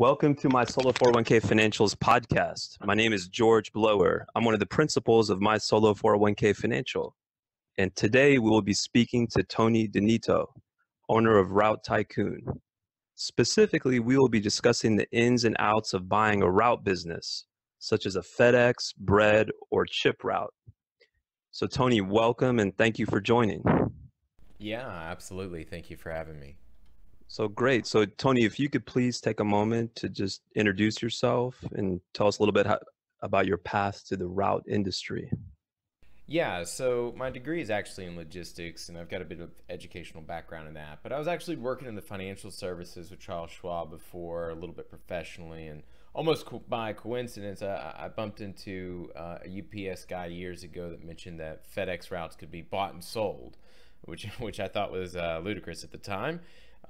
Welcome to My Solo 401k Financial's podcast. My name is George Blower. I'm one of the principals of My Solo 401k Financial. And today we will be speaking to Tony DiNitto, owner of Route Tycoon. Specifically, we will be discussing the ins and outs of buying a route business, such as a FedEx, bread, or chip route. So Tony, welcome and thank you for joining. Yeah, absolutely. Thank you for having me. So great. So Tony, if you could please take a moment to just introduce yourself and tell us a little bit about your path to the route industry. Yeah, so my degree is actually in logistics and I've got a bit of educational background in that, but I was actually working in the financial services with Charles Schwab before, a little bit professionally, and almost by coincidence, I bumped into a UPS guy years ago that mentioned that FedEx routes could be bought and sold, which I thought was ludicrous at the time.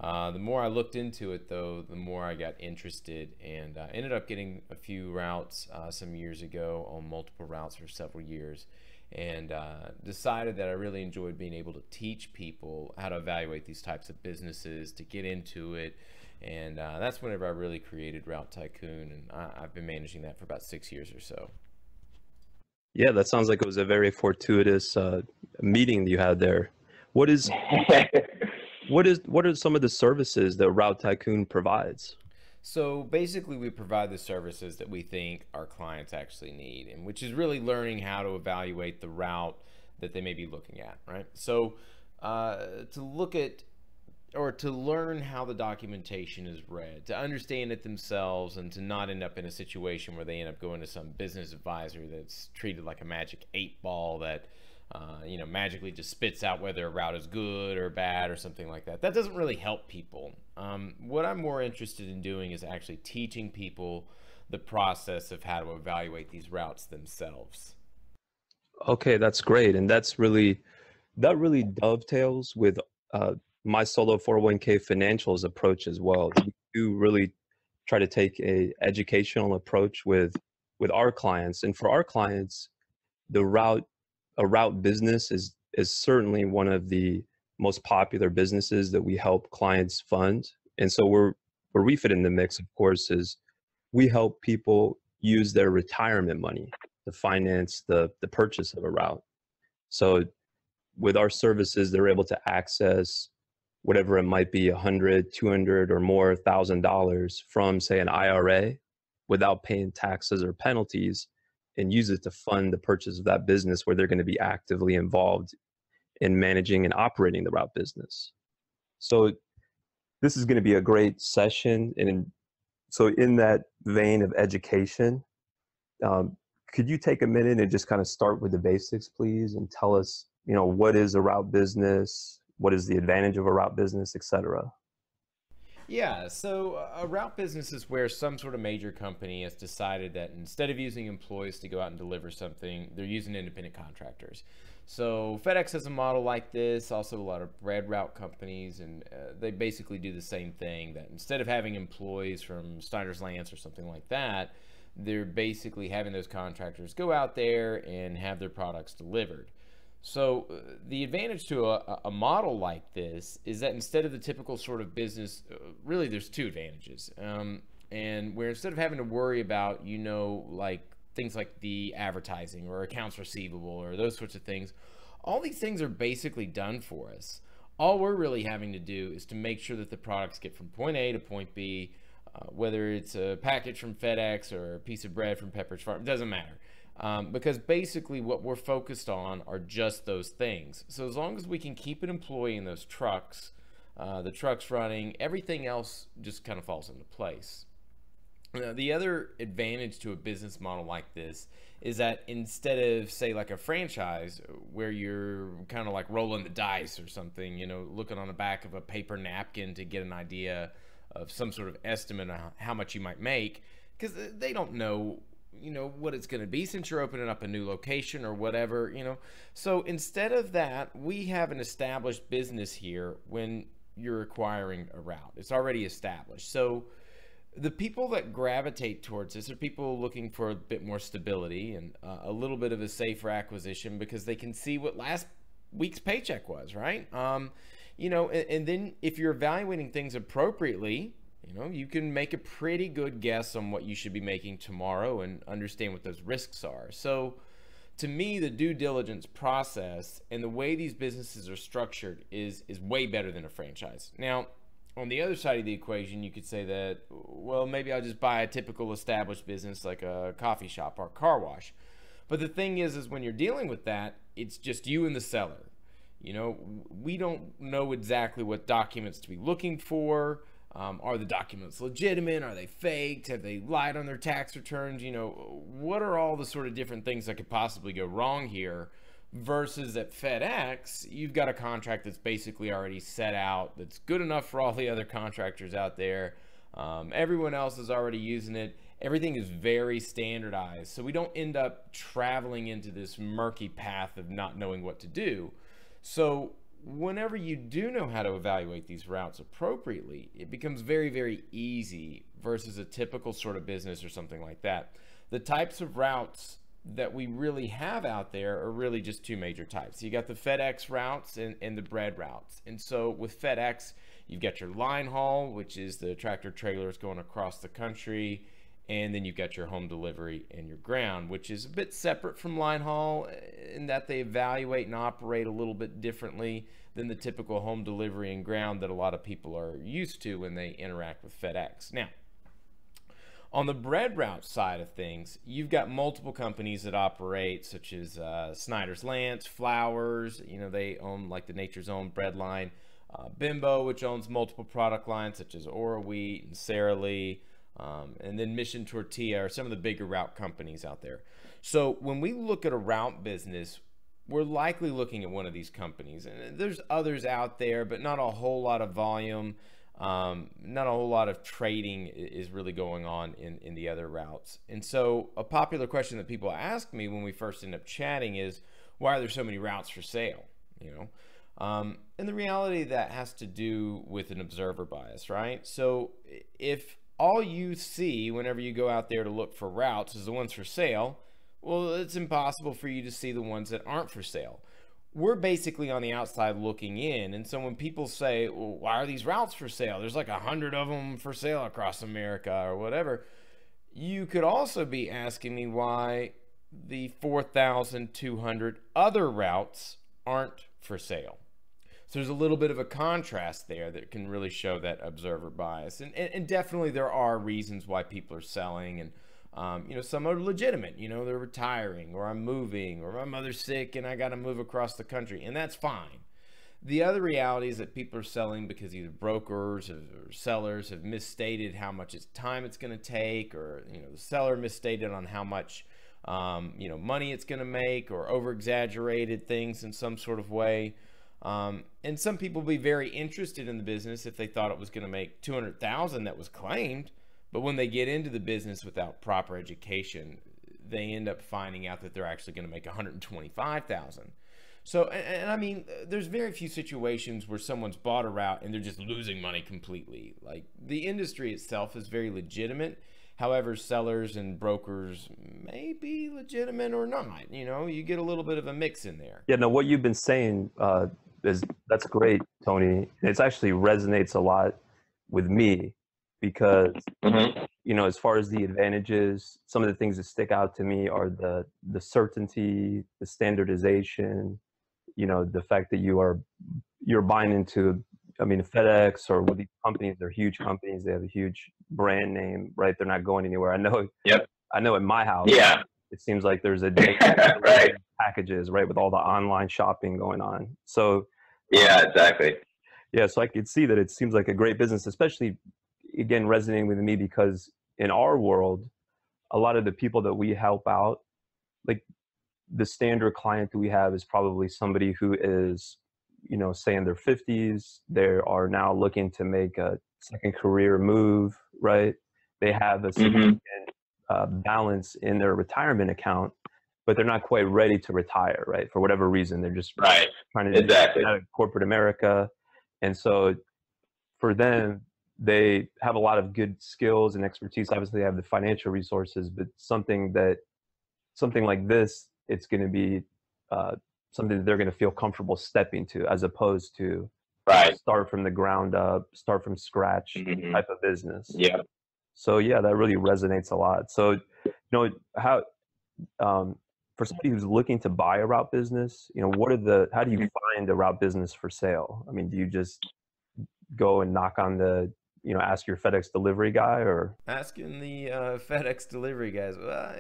The more I looked into it, though, the more I got interested, and ended up getting a few routes some years ago, on multiple routes for several years, and decided that I really enjoyed being able to teach people how to evaluate these types of businesses, to get into it, and that's whenever I really created Route Tycoon, and I've been managing that for about 6 years or so. Yeah, that sounds like it was a very fortuitous meeting you had there. What are some of the services that Route Tycoon provides? So basically we provide the services that we think our clients actually need, and which is really learning how to evaluate the route that they may be looking at, right? So to look at, or to learn how the documentation is read, to understand it themselves, and to not end up in a situation where they end up going to some business advisor that's treated like a magic 8 ball that you know, magically just spits out whether a route is good or bad or something like that. That doesn't really help people. What I'm more interested in doing is actually teaching people the process of how to evaluate these routes themselves. Okay, that's great. And that's really, that really dovetails with My Solo 401k Financial's approach as well. We do really try to take an educational approach with our clients. And for our clients, the route, a route business is certainly one of the most popular businesses that we help clients fund. And so where we fit in the mix, of course, is we help people use their retirement money to finance the purchase of a route. So with our services, they're able to access whatever it might be, $100, $200, or more thousand dollars from, say, an IRA without paying taxes or penalties, and use it to fund the purchase of that business where they're going to be actively involved in managing and operating the route business. So this is going to be a great session. And so in that vein of education, could you take a minute and just kind of start with the basics, please, and tell us, you know, what is a route business? What is the advantage of a route business, et cetera? Yeah, so a route business is where some sort of major company has decided that instead of using employees to go out and deliver something, they're using independent contractors. So FedEx has a model like this, also a lot of bread route companies, and they basically do the same thing, that instead of having employees from Snyder's Lance or something like that, they're basically having those contractors go out there and have their products delivered. So the advantage to a model like this is that instead of the typical sort of business, really there's two advantages. And where instead of having to worry about, you know, like things like the advertising or accounts receivable or those sorts of things, all these things are basically done for us. All we're really having to do is to make sure that the products get from point A to point B, whether it's a package from FedEx or a piece of bread from Pepperidge Farm, it doesn't matter. Because basically what we're focused on are just those things. So as long as we can keep an employee in those trucks, the trucks running, everything else just kind of falls into place. Now, the other advantage to a business model like this is that instead of, say, like a franchise where you're kind of like rolling the dice or something, you know, looking on the back of a paper napkin to get an idea of some sort of estimate of how much you might make, because they don't know, you know, what it's going to be since you're opening up a new location or whatever, you know. So instead of that, we have an established business here when you're acquiring a route. It's already established. So the people that gravitate towards this are people looking for a bit more stability and a little bit of a safer acquisition, because they can see what last week's paycheck was, right? You know, and then if you're evaluating things appropriately, You know, you can make a pretty good guess on what you should be making tomorrow and understand what those risks are. So to me, the due diligence process and the way these businesses are structured is way better than a franchise. Now, on the other side of the equation, you could say that, well, maybe I'll just buy a typical established business like a coffee shop or a car wash. But the thing is when you're dealing with that, it's just you and the seller. You know, we don't know exactly what documents to be looking for. Are the documents legitimate? Are they faked? Have they lied on their tax returns? You know, what are all the sort of different things that could possibly go wrong here? Versus at FedEx, you've got a contract that's basically already set out, that's good enough for all the other contractors out there. Everyone else is already using it. Everything is very standardized. So we don't end up traveling into this murky path of not knowing what to do. So whenever you do know how to evaluate these routes appropriately, it becomes very, very easy versus a typical sort of business or something like that. The types of routes that we really have out there are really just two major types. You got the FedEx routes and the bread routes. And so with FedEx, you've got your line haul, which is the tractor trailers going across the country. And then you've got your home delivery and your ground, which is a bit separate from line haul in that they evaluate and operate a little bit differently than the typical home delivery and ground that a lot of people are used to when they interact with FedEx. Now, on the bread route side of things, you've got multiple companies that operate, such as Snyder's Lance, Flowers, you know, they own like the Nature's Own bread line, Bimbo, which owns multiple product lines, such as Ora Wheat and Sara Lee. And then Mission Tortilla are some of the bigger route companies out there. So when we look at a route business, we're likely looking at one of these companies. And there's others out there, but not a whole lot of volume, not a whole lot of trading is really going on in the other routes. And so a popular question that people ask me when we first end up chatting is, why are there so many routes for sale? You know? And the reality of that has to do with an observer bias, right? So if all you see whenever you go out there to look for routes is the ones for sale, well, it's impossible for you to see the ones that aren't for sale. We're basically on the outside looking in, and so when people say, well, why are these routes for sale? There's like 100 of them for sale across America or whatever. You could also be asking me why the 4,200 other routes aren't for sale. So there's a little bit of a contrast there that can really show that observer bias. And definitely there are reasons why people are selling, and you know, some are legitimate. You know, they're retiring, or I'm moving, or my mother's sick and I gotta move across the country, and that's fine. The other reality is that people are selling because either brokers or sellers have misstated how much time it's gonna take, or you know, the seller misstated on how much you know, money it's gonna make, or over-exaggerated things in some sort of way. And some people be very interested in the business if they thought it was going to make $200,000 that was claimed, but when they get into the business without proper education, they end up finding out that they're actually going to make $125,000. So, and I mean, there's very few situations where someone's bought a route and they're just losing money completely. Like, the industry itself is very legitimate. However, sellers and brokers may be legitimate or not. You know, you get a little bit of a mix in there. Yeah, no, what you've been saying, that's great, Tony. It actually resonates a lot with me because, you know, as far as the advantages, some of the things that stick out to me are the certainty, the standardization, you know, the fact that you're buying into, I mean, FedEx or with these companies, they're huge companies. They have a huge brand name, right? They're not going anywhere. I know. Yep. I know in my house, yeah, it seems like there's a day right. Packages, right, with all the online shopping going on. So yeah, exactly. Yeah, so I could see that it seems like a great business, especially, again, resonating with me because in our world, a lot of the people that we help out, like the standard client that we have is probably somebody who is, you know, say in their 50s, they are now looking to make a second career move, right? They have a significant balance in their retirement account, but they're not quite ready to retire, right? For whatever reason, they're just right. trying to exactly. out of corporate America. And so for them, they have a lot of good skills and expertise. Obviously, they have the financial resources, but something like this, it's going to be something that they're going to feel comfortable stepping to, as opposed to right. Start from the ground up, start from scratch type of business. Yeah. So yeah, that really resonates a lot. So, you know, how, for somebody who's looking to buy a route business, you know, what are the, how do you find a route business for sale? I mean, do you just go and knock on the, you know, ask your FedEx delivery guy, or asking the FedEx delivery guys?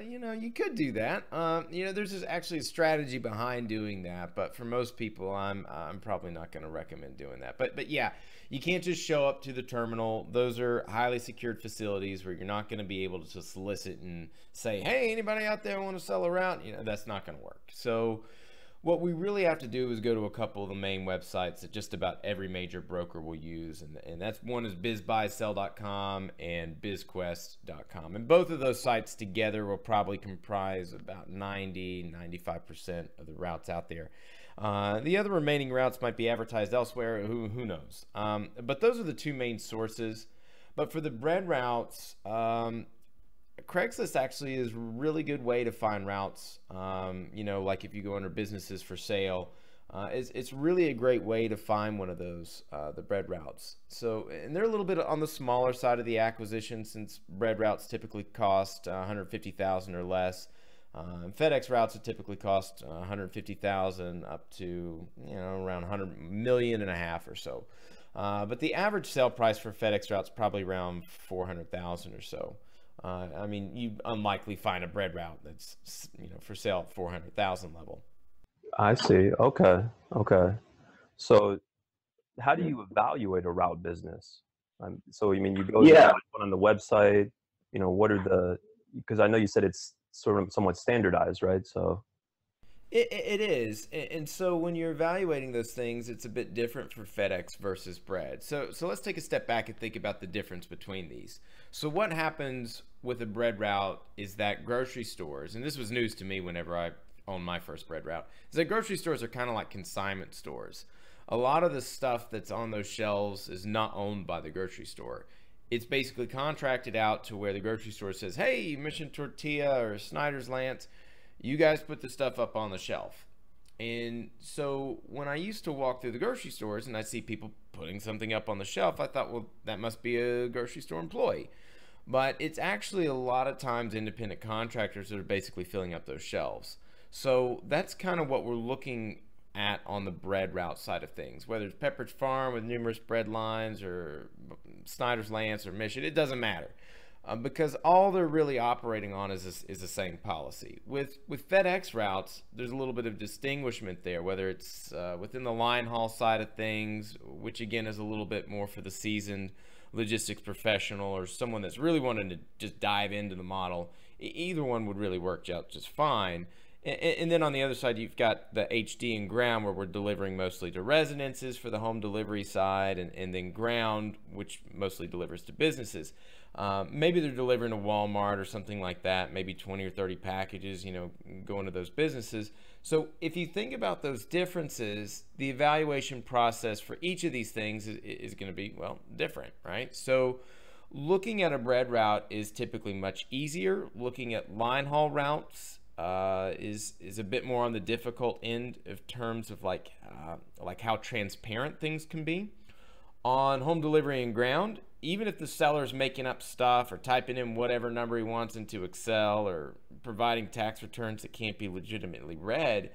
You know, you could do that. You know, there's just actually a strategy behind doing that, but for most people, I'm probably not going to recommend doing that. But yeah, you can't just show up to the terminal. Those are highly secured facilities where you're not going to be able to just solicit and say, hey, anybody out there want to sell a route? You know, that's not going to work. So what we really have to do is go to a couple of the main websites that just about every major broker will use. And that's one is bizbuysell.com and bizquest.com. And both of those sites together will probably comprise about 90–95% of the routes out there. The other remaining routes might be advertised elsewhere. Who knows? But those are the two main sources. But for the bread routes, Craigslist actually is a really good way to find routes. You know, like if you go under businesses for sale, it's really a great way to find one of those, the bread routes. So, and they're a little bit on the smaller side of the acquisition, since bread routes typically cost $150,000 or less. FedEx routes would typically cost $150,000 up to, you know, around $1.5 million or so. But the average sale price for FedEx routes is probably around $400,000 or so. I mean, you unlikely find a bread route that's, you know, for sale at $400,000 level. I see. Okay. Okay. So how do you evaluate a route business? So, you mean, you go to one on the website, you know, what are the, because I know you said it's sort of somewhat standardized, right? So it is. And so when you're evaluating those things, it's a bit different for FedEx versus bread. So let's take a step back and think about the difference between these. So what happens with a bread route is that grocery stores, and this was news to me whenever I owned my first bread route, is that grocery stores are kind of like consignment stores. A lot of the stuff that's on those shelves is not owned by the grocery store. It's basically contracted out to where the grocery store says, hey, Mission Tortilla or Snyder's Lance, you guys put the stuff up on the shelf. And so when I used to walk through the grocery stores and I see people putting something up on the shelf, I thought, well, that must be a grocery store employee. But it's actually a lot of times independent contractors that are basically filling up those shelves. So that's kind of what we're looking at on the bread route side of things, whether it's Pepperidge Farm with numerous bread lines or Snyder's Lance or Mission, it doesn't matter. Because all they're really operating on is the same policy. With FedEx routes, there's a little bit of distinguishment there, whether it's within the line haul side of things, which again is a little bit more for the seasoned logistics professional or someone that's really wanting to just dive into the model. Either one would really work out just fine. And then on the other side, you've got the HD and ground, where we're delivering mostly to residences for the home delivery side, and then ground, which mostly delivers to businesses. Maybe they're delivering to Walmart or something like that, maybe 20 or 30 packages, you know, going to those businesses. So if you think about those differences, the evaluation process for each of these things is going to be, well, different, right? So looking at a bread route is typically much easier. Looking at line haul routes is a bit more on the difficult end of terms of like how transparent things can be. On home delivery and ground, even if the seller's making up stuff or typing in whatever number he wants into Excel or providing tax returns that can't be legitimately read,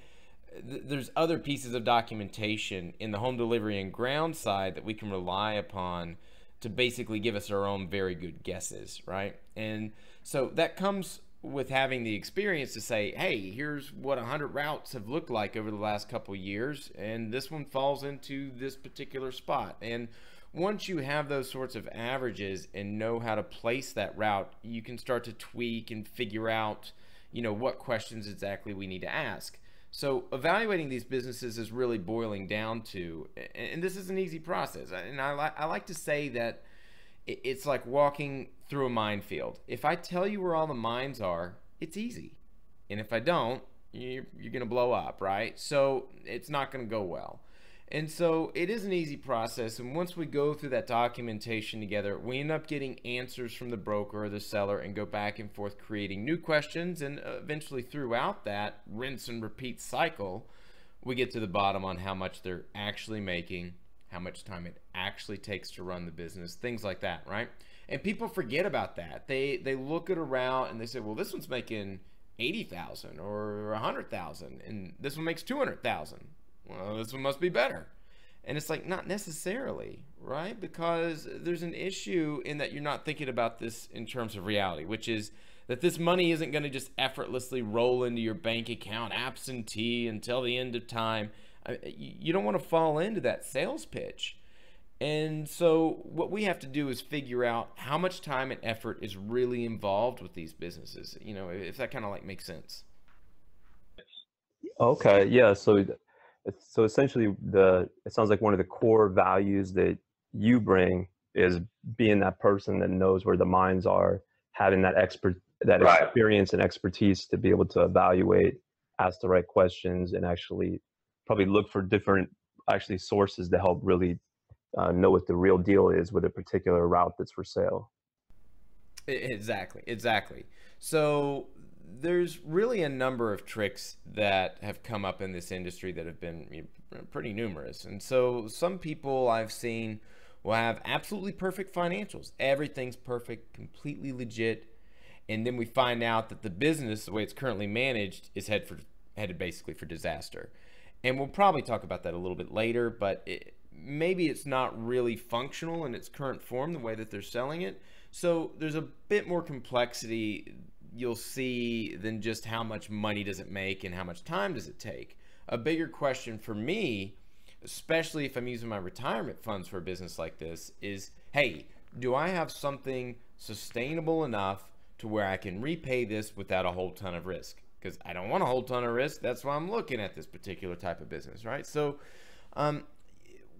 there's other pieces of documentation in the home delivery and ground side that we can rely upon to basically give us our own very good guesses, right? And so that comes with having the experience to say, hey, here's what 100 routes have looked like over the last couple of years, and this one falls into this particular spot. And once you have those sorts of averages and know how to place that route, you can start to tweak and figure out, you know, what questions exactly we need to ask. So evaluating these businesses is really boiling down to, and this is an easy process. And I like to say that it's like walking through a minefield. If I tell you where all the mines are, it's easy. And if I don't, you're gonna blow up, right? So it's not gonna go well. And so it is an easy process, and once we go through that documentation together, we end up getting answers from the broker or the seller and go back and forth creating new questions, and eventually throughout that rinse and repeat cycle, we get to the bottom on how much they're actually making, how much time it actually takes to run the business, things like that, right? And people forget about that. They look at a route and they say, well, this one's making 80,000 or 100,000 and this one makes 200,000. Well, this one must be better. And it's like, not necessarily, right? Because there's an issue in that you're not thinking about this in terms of reality, which is that this money isn't going to just effortlessly roll into your bank account absentee until the end of time. You don't want to fall into that sales pitch. And so what we have to do is figure out how much time and effort is really involved with these businesses, you know, if that kind of like makes sense. Okay, yeah. So essentially, it sounds like one of the core values that you bring is being that person that knows where the minds are, having that experience and expertise to be able to evaluate, ask the right questions, and actually probably look for different sources to help really know what the real deal is with a particular route that's for sale. Exactly, exactly. So there's really a number of tricks that have come up in this industry that have been pretty numerous. And so some people I've seen will have absolutely perfect financials. Everything's perfect, completely legit. And then we find out that the business, the way it's currently managed, is headed basically for disaster. And we'll probably talk about that a little bit later, but maybe it's not really functional in its current form, the way that they're selling it. So there's a bit more complexity you'll see than just how much money does it make and how much time does it take. A bigger question for me, especially if I'm using my retirement funds for a business like this, is, hey, do I have something sustainable enough to where I can repay this without a whole ton of risk? Because I don't want a whole ton of risk. That's why I'm looking at this particular type of business, right? So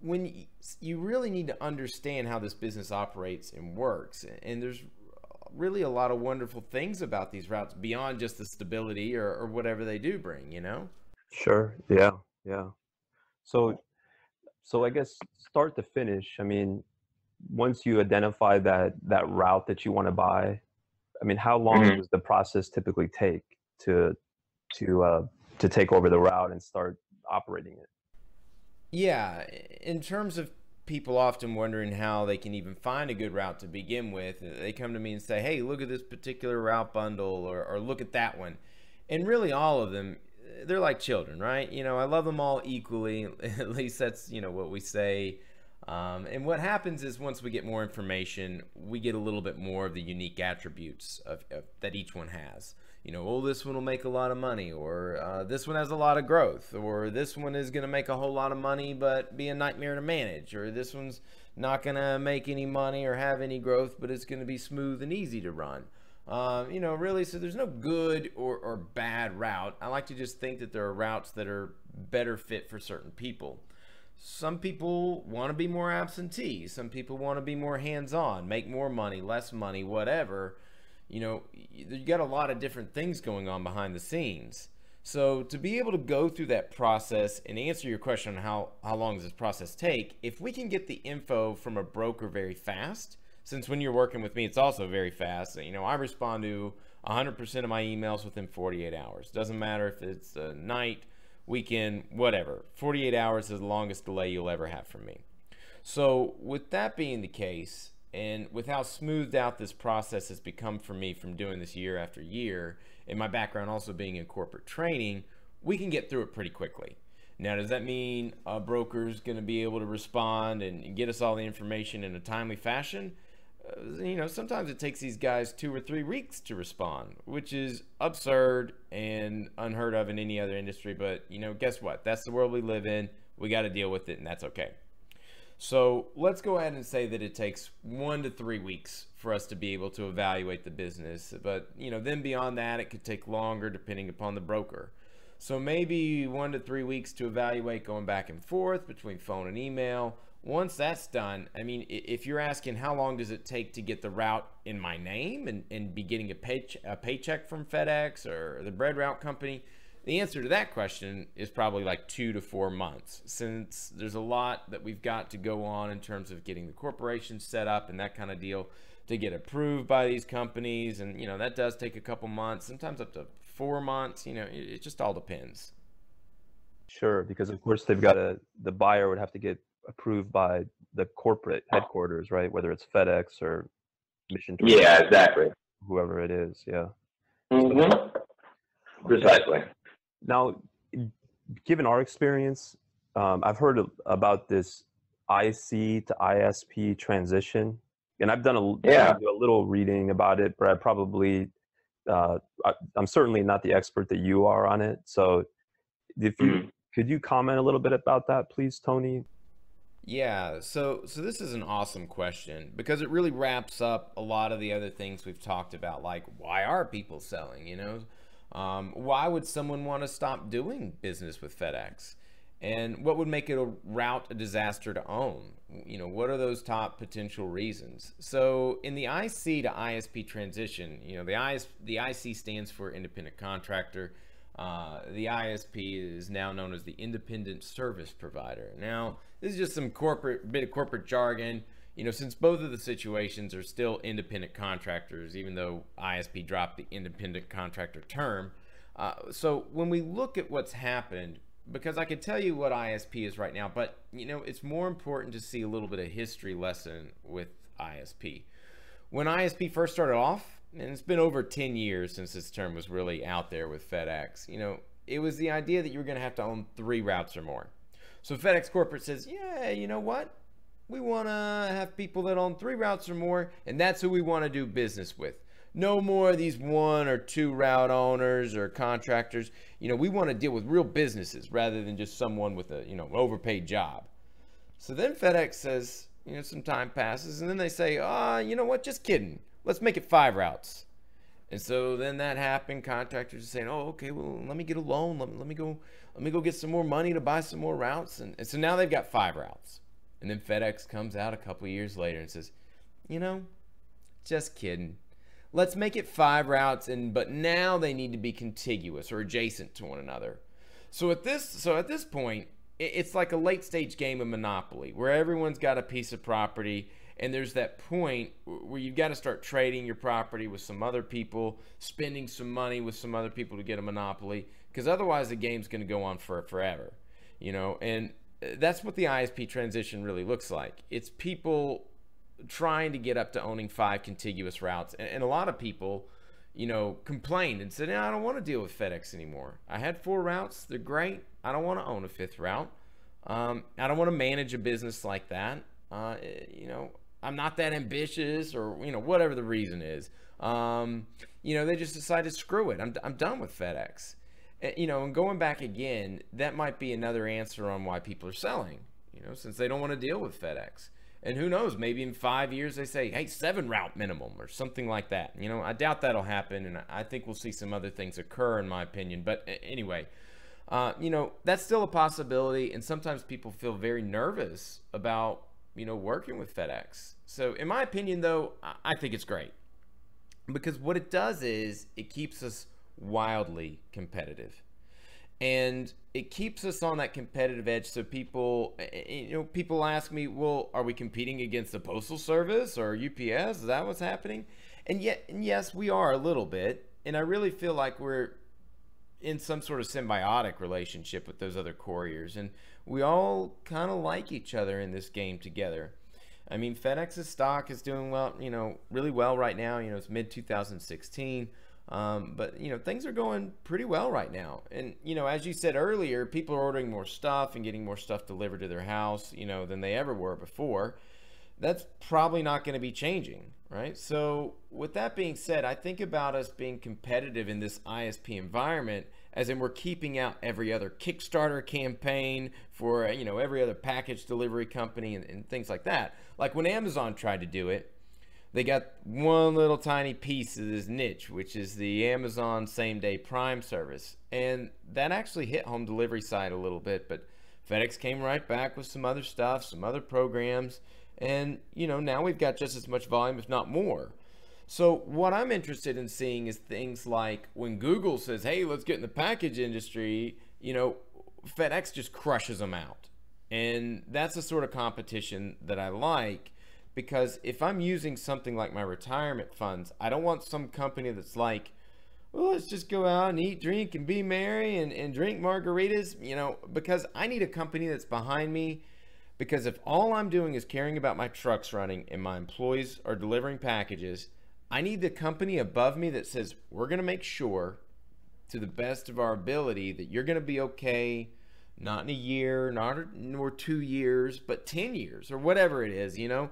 when you really need to understand how this business operates and works, and there's really a lot of wonderful things about these routes beyond just the stability or whatever they do bring, you know? Sure. Yeah. Yeah. So I guess start to finish, I mean, once you identify that route that you want to buy, I mean, how long does the process typically take to take over the route and start operating it? Yeah. In terms of people often wondering how they can even find a good route to begin with, they come to me and say, hey, look at this particular route bundle or look at that one. And really all of them, they're like children, right? You know, I love them all equally. At least that's, you know, what we say. And what happens is once we get more information, we get a little bit more of the unique attributes of that each one has. You know, oh, this one will make a lot of money, or this one has a lot of growth, or this one is going to make a whole lot of money but be a nightmare to manage, or this one's not going to make any money or have any growth, but it's going to be smooth and easy to run. You know, really, so there's no good or bad route. I like to just think that there are routes that are better fit for certain people. Some people want to be more absentee. Some people want to be more hands-on, make more money, less money, whatever. You know, you got a lot of different things going on behind the scenes. So to be able to go through that process and answer your question on how long does this process take, if we can get the info from a broker very fast, since when you're working with me, it's also very fast. You know, I respond to 100% of my emails within 48 hours. Doesn't matter if it's a night, weekend, whatever. 48 hours is the longest delay you'll ever have from me. So with that being the case, and with how smoothed out this process has become for me from doing this year after year, and my background also being in corporate training, we can get through it pretty quickly. Now, does that mean a broker's going to be able to respond and get us all the information in a timely fashion? You know, sometimes it takes these guys 2 or 3 weeks to respond, which is absurd and unheard of in any other industry. But, you know, guess what? That's the world we live in. We got to deal with it, and that's okay. So let's go ahead and say that it takes 1 to 3 weeks for us to be able to evaluate the business. But, you know, then beyond that, it could take longer depending upon the broker. So maybe 1 to 3 weeks to evaluate, going back and forth between phone and email. Once that's done, I mean, if you're asking how long does it take to get the route in my name and be getting a paycheck from FedEx or the bread route company, the answer to that question is probably like 2 to 4 months, since there's a lot that we've got to go on in terms of getting the corporation set up and that kind of deal to get approved by these companies. And, you know, that does take a couple months, sometimes up to 4 months. You know, it just all depends. Sure, because, of course, the buyer would have to get approved by the corporate headquarters, right? Whether it's FedEx or Mission Tortilla. Yeah, exactly. Whoever it is, yeah. Mm-hmm. So, precisely. Now, given our experience, I've heard about this IC to ISP transition, and I've done a little reading about it, but I probably, I'm certainly not the expert that you are on it. So if you, could you comment a little bit about that, please, Tony? Yeah, so this is an awesome question because it really wraps up a lot of the other things we've talked about, like why are people selling, you know? Why would someone want to stop doing business with FedEx? And what would make it a route a disaster to own? You know, what are those top potential reasons? So in the IC to ISP transition, you know, the IC stands for independent contractor. The ISP is now known as the independent service provider. Now, this is just some bit of corporate jargon. You know, since both of the situations are still independent contractors, even though ISP dropped the independent contractor term. So when we look at what's happened, because I could tell you what ISP is right now, but you know, it's more important to see a little bit of history lesson with ISP. When ISP first started off, and it's been over 10 years since this term was really out there with FedEx, you know, it was the idea that you were going to have to own 3 routes or more. So FedEx Corporate says, yeah, you know what? We want to have people that own 3 routes or more, and that's who we want to do business with. No more of these 1 or 2 route owners or contractors. You know, we want to deal with real businesses rather than just someone with a, you know, overpaid job. So then FedEx says, you know, some time passes, and then they say, you know what? Just kidding. Let's make it 5 routes. And so then that happened. Contractors are saying, oh, okay, well, let me get a loan. Let me go get some more money to buy some more routes. And so now they've got 5 routes. And then FedEx comes out a couple of years later and says, you know, just kidding. Let's make it 5 routes, but now they need to be contiguous or adjacent to one another. So at this point, it's like a late stage game of Monopoly where everyone's got a piece of property, and there's that point where you've got to start trading your property with some other people, spending some money with some other people to get a monopoly, because otherwise the game's going to go on for forever, you know. And that's what the ISP transition really looks like. It's people trying to get up to owning 5 contiguous routes. And a lot of people, you know, complained and said, no, I don't want to deal with FedEx anymore. I had 4 routes. They're great. I don't want to own a 5th route. I don't want to manage a business like that. You know, I'm not that ambitious, or, you know, whatever the reason is. You know, they just decided, screw it. I'm done with FedEx. You know, and going back again, that might be another answer on why people are selling, you know, since they don't want to deal with FedEx. And who knows, maybe in 5 years they say, hey, 7 route minimum or something like that. You know, I doubt that'll happen. And I think we'll see some other things occur, in my opinion. But anyway, you know, that's still a possibility. And sometimes people feel very nervous about, you know, working with FedEx. So in my opinion, though, I think it's great, because what it does is it keeps us wildly competitive. And it keeps us on that competitive edge. So people, you know, people ask me, well, are we competing against the Postal Service or UPS? Is that what's happening? And yet, and yes, we are a little bit. And I really feel like we're in some sort of symbiotic relationship with those other couriers. And we all kind of like each other in this game together. I mean, FedEx's stock is doing well, you know, really well right now. You know, it's mid-2016. But, you know, things are going pretty well right now. And, you know, as you said earlier, people are ordering more stuff and getting more stuff delivered to their house, you know, than they ever were before. That's probably not going to be changing, right? So with that being said, I think about us being competitive in this ISP environment, as in we're keeping out every other Kickstarter campaign for, you know, every other package delivery company and things like that. Like when Amazon tried to do it, they got one little tiny piece of this niche, which is the Amazon same-day Prime service. And that actually hit home delivery side a little bit, but FedEx came right back with some other stuff, some other programs. And, you know, now we've got just as much volume, if not more. So what I'm interested in seeing is things like when Google says, hey, let's get in the package industry, you know, FedEx just crushes them out. And that's the sort of competition that I like. Because if I'm using something like my retirement funds, I don't want some company that's like, well, let's just go out and eat, drink, and be merry and drink margaritas, you know, because I need a company that's behind me Because if all I'm doing is caring about my trucks running and my employees are delivering packages, I need the company above me that says, we're going to make sure to the best of our ability that you're going to be okay, not in a year, nor 2 years, but 10 years or whatever it is, you know,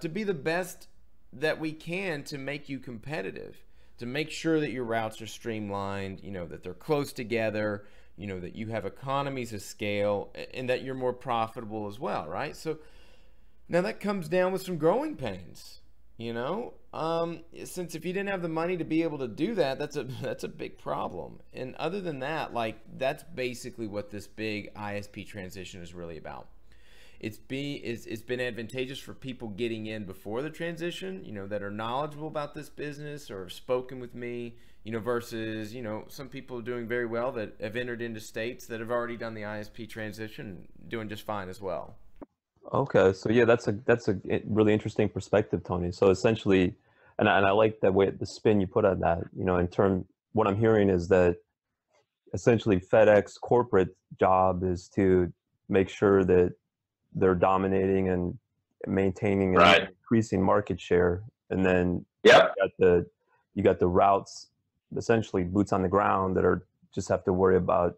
to be the best that we can to make you competitive, to make sure that your routes are streamlined, you know, that they're close together, you know, that you have economies of scale and that you're more profitable as well, right? So now that comes down with some growing pains, you know, since if you didn't have the money to be able to do that, that's a big problem. And other than that, like, that's basically what this big ISP transition is really about. It's been advantageous for people getting in before the transition, you know, that are knowledgeable about this business or have spoken with me, you know, versus, you know, some people doing very well that have entered into states that have already done the ISP transition doing just fine as well. Okay, so yeah, that's a really interesting perspective, Tony. So essentially, and I like that way, the spin you put on that, you know, in terms, what I'm hearing is that essentially FedEx corporate job is to make sure that they're dominating and maintaining and increasing market share, and then you got the routes, essentially boots on the ground, that are just have to worry about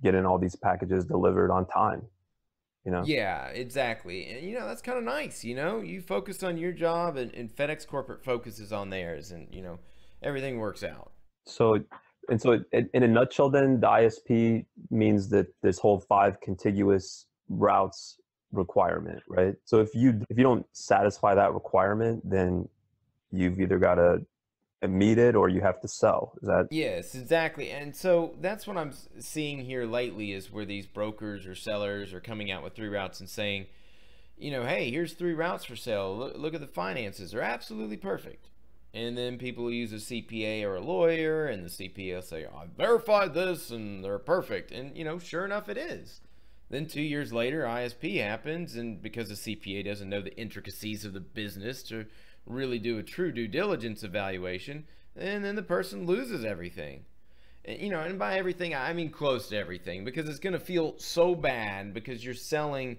getting all these packages delivered on time, you know. Yeah, exactly. And you know, that's kind of nice, you know, you focus on your job and FedEx corporate focuses on theirs, and you know, everything works out. So in a nutshell, then the ISP means that this whole 5 contiguous routes requirement, right? So if you don't satisfy that requirement, then you've either got to meet it or you have to sell. Is that? Yes, exactly. And so that's what I'm seeing here lately, is where these brokers or sellers are coming out with 3 routes and saying, you know, hey, here's 3 routes for sale. Look at the finances. They're absolutely perfect. And then people use a CPA or a lawyer, and the CPA will say, I verified this and they're perfect. And, you know, sure enough, it is. Then 2 years later, ISP happens, and because the CPA doesn't know the intricacies of the business to really do a true due diligence evaluation, and then the person loses everything. And, you know, and by everything, I mean close to everything, because it's going to feel so bad because you're selling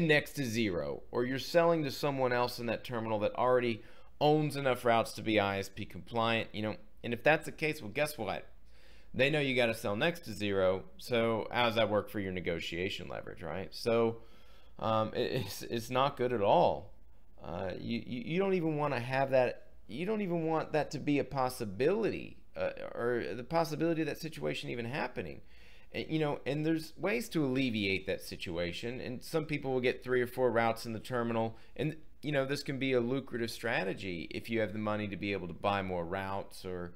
next to zero, or you're selling to someone else in that terminal that already owns enough routes to be ISP compliant, you know. And if that's the case, well, guess what? They know you got to sell next to zero. So how does that work for your negotiation leverage, right? So it's not good at all. You don't even want to have that. You don't even want that to be a possibility, or the possibility of that situation even happening. And, you know, and there's ways to alleviate that situation. And some people will get 3 or 4 routes in the terminal. And, you know, this can be a lucrative strategy if you have the money to be able to buy more routes or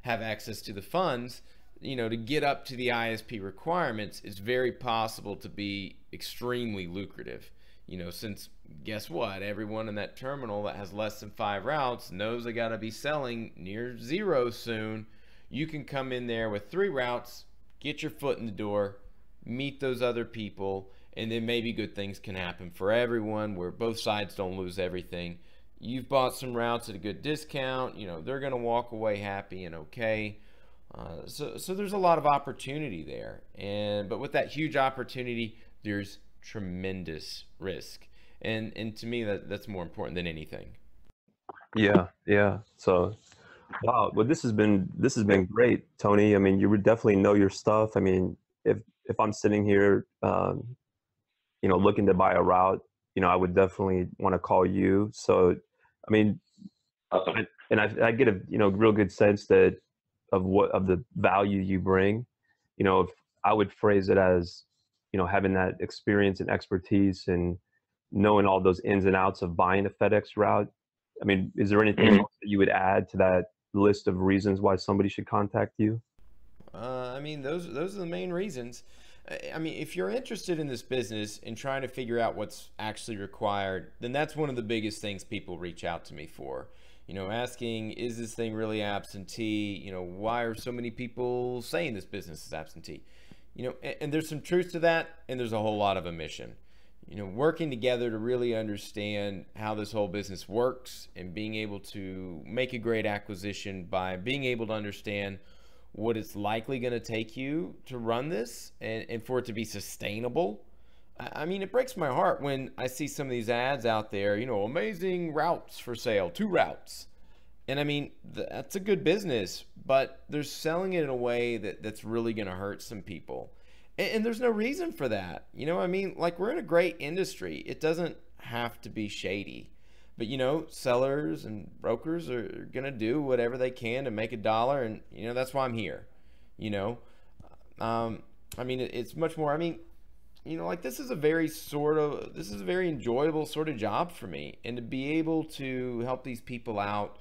have access to the funds. You know, to get up to the ISP requirements, it's very possible to be extremely lucrative, you know, since guess what? Everyone in that terminal that has less than 5 routes knows they got to be selling near zero soon. You can come in there with 3 routes, get your foot in the door, meet those other people, and then maybe good things can happen for everyone where both sides don't lose everything. You've bought some routes at a good discount, you know, they're going to walk away happy and okay. So there's a lot of opportunity there. But with that huge opportunity, there's tremendous risk. And to me, that's more important than anything. Yeah. Yeah. So, wow. Well, this has been great, Tony. I mean, you would definitely know your stuff. I mean, if I'm sitting here, you know, looking to buy a route, you know, I would definitely want to call you. So, I mean, and I get a, you know, real good sense that of the value you bring. You know, if I would phrase it as, you know, having that experience and expertise and knowing all those ins and outs of buying a FedEx route. I mean, is there anything else that you would add to that list of reasons why somebody should contact you? I mean, those are the main reasons. I mean, if you're interested in this business and trying to figure out what's actually required, then that's one of the biggest things people reach out to me for. You know, asking, is this thing really absentee? You know, why are so many people saying this business is absentee? You know, and there's some truth to that, and there's a whole lot of omission. You know, working together to really understand how this whole business works and being able to make a great acquisition by being able to understand what it's likely going to take you to run this and for it to be sustainable, I mean, it breaks my heart when I see some of these ads out there, you know, amazing routes for sale, 2 routes. And I mean, that's a good business, but they're selling it in a way that's really going to hurt some people. And there's no reason for that. You know what I mean? Like, we're in a great industry. It doesn't have to be shady. But, you know, sellers and brokers are going to do whatever they can to make a dollar. And, you know, that's why I'm here, you know. I mean, it's much more, I mean, you know, like, this is a very enjoyable sort of job for me. And to be able to help these people out,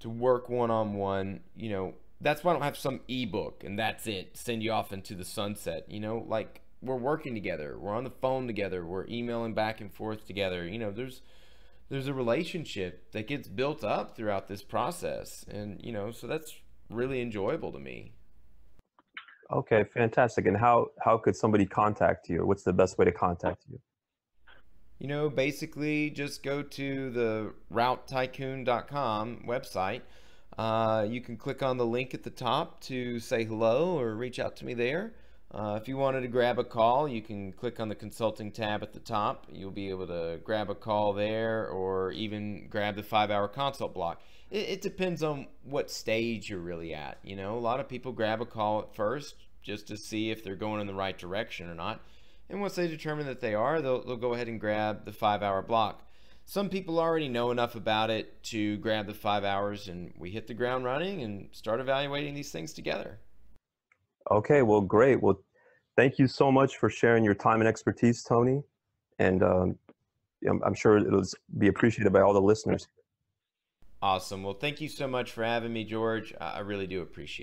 to work one-on-one, you know, that's why I don't have some ebook and that's it, send you off into the sunset. You know, like, we're working together, we're on the phone together, we're emailing back and forth together. You know, there's a relationship that gets built up throughout this process. And, you know, so that's really enjoyable to me. Okay, fantastic. And how could somebody contact you? What's the best way to contact you? You know, basically just go to the RouteTycoon.com website. You can click on the link at the top to say hello or reach out to me there. If you wanted to grab a call, you can click on the consulting tab at the top. You'll be able to grab a call there, or even grab the 5-hour consult block. It depends on what stage you're really at. You know, a lot of people grab a call at first just to see if they're going in the right direction or not. And once they determine that they are, they'll go ahead and grab the 5-hour block. Some people already know enough about it to grab the 5 hours, and we hit the ground running and start evaluating these things together. Okay, well, great. Well, thank you so much for sharing your time and expertise, Tony. And I'm sure it'll be appreciated by all the listeners. Awesome. Well, thank you so much for having me, George. I really do appreciate it.